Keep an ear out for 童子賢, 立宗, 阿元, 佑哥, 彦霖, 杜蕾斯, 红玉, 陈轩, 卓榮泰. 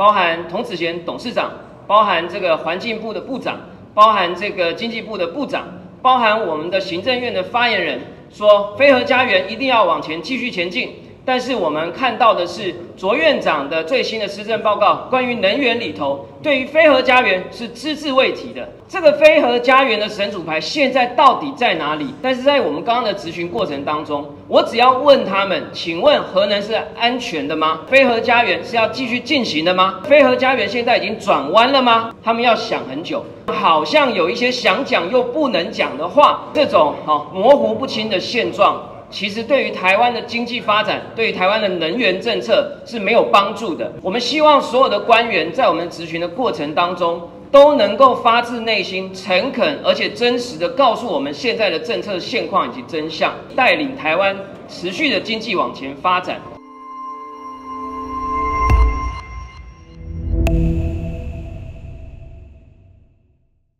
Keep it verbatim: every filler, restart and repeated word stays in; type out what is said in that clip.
包含童子贤董事长，包含这个环境部的部长，包含这个经济部的部长，包含我们的行政院的发言人，说非核家园一定要往前继续前进。但是我们看到的是卓院长的最新的施政报告，关于能源里头对于非核家园是只字未提的。这个非核家园的神主牌现在到底在哪里？但是在我们刚刚的质询过程当中，我只要问他们，请问核能是安全的吗？非核家园是要继续进行的吗？非核家园现在已经转弯了吗？他们要想很久，好像有一些想讲又不能讲的话，这种、哦、模糊不清的现状，其实对于台湾的经济发展，对于台湾的能源政策是没有帮助的。我们希望所有的官员在我们质询的过程当中，都能够发自内心、诚恳而且真实的告诉我们现在的政策现况以及真相，带领台湾持续的经济往前发展。